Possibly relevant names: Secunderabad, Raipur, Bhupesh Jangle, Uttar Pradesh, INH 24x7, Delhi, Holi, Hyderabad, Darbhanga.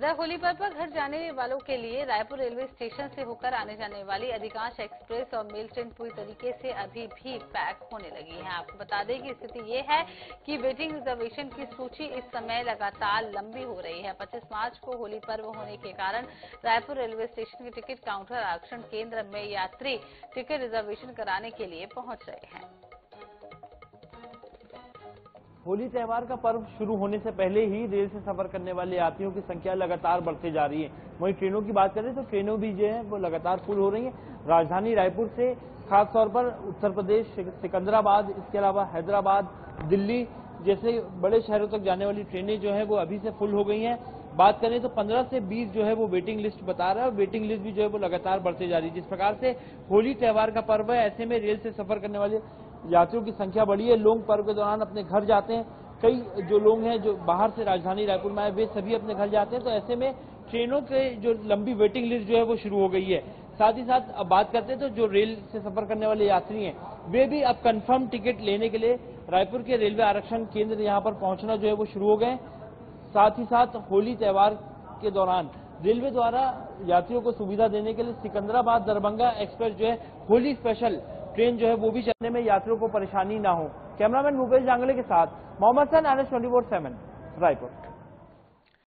इधर होली पर घर जाने वालों के लिए रायपुर रेलवे स्टेशन से होकर आने जाने वाली अधिकांश एक्सप्रेस और मेल ट्रेन पूरी तरीके से अभी भी पैक होने लगी है। आपको बता दें कि स्थिति ये है कि वेटिंग रिजर्वेशन की सूची इस समय लगातार लंबी हो रही है। 25 मार्च को होली पर्व होने के कारण रायपुर रेलवे स्टेशन के टिकट काउंटर आरक्षण केंद्र में यात्री टिकट रिजर्वेशन कराने के लिए पहुँच रहे हैं। होली त्यौहार का पर्व शुरू होने से पहले ही रेल से सफर करने वाले यात्रियों की संख्या लगातार बढ़ती जा रही है। वहीं ट्रेनों की बात करें तो ट्रेनों भी जो है वो लगातार फुल हो रही हैं। राजधानी रायपुर से खासतौर पर उत्तर प्रदेश, सिकंदराबाद, इसके अलावा हैदराबाद, दिल्ली जैसे बड़े शहरों तक जाने वाली ट्रेनें जो है वो अभी से फुल हो गई हैं। बात करें तो 15 से 20 जो है वो वेटिंग लिस्ट बता रहा है और वेटिंग लिस्ट भी जो है वो लगातार बढ़ते जा रही है। जिस प्रकार से होली त्यौहार का पर्व है, ऐसे में रेल से सफर करने वाले यात्रियों की संख्या बढ़ी है। लोग पर्व के दौरान अपने घर जाते हैं, कई जो लोग हैं जो बाहर से राजधानी रायपुर में आए वे सभी अपने घर जाते हैं, तो ऐसे में ट्रेनों के जो लंबी वेटिंग लिस्ट जो है वो शुरू हो गई है। साथ ही साथ अब बात करते हैं तो जो रेल से सफर करने वाले यात्री हैं वे भी अब कंफर्म टिकट लेने के लिए रायपुर के रेलवे आरक्षण केंद्र यहाँ पर पहुंचना जो है वो शुरू हो गए। साथ ही साथ होली त्यौहार के दौरान रेलवे द्वारा यात्रियों को सुविधा देने के लिए सिकंदराबाद दरभंगा एक्सप्रेस जो है होली स्पेशल ट्रेन जो है वो भी चलने में यात्रियों को परेशानी ना हो। कैमरामैन भूपेश जांगले के साथ मोहम्मद सुन, आनंद 24/7 रायपुर।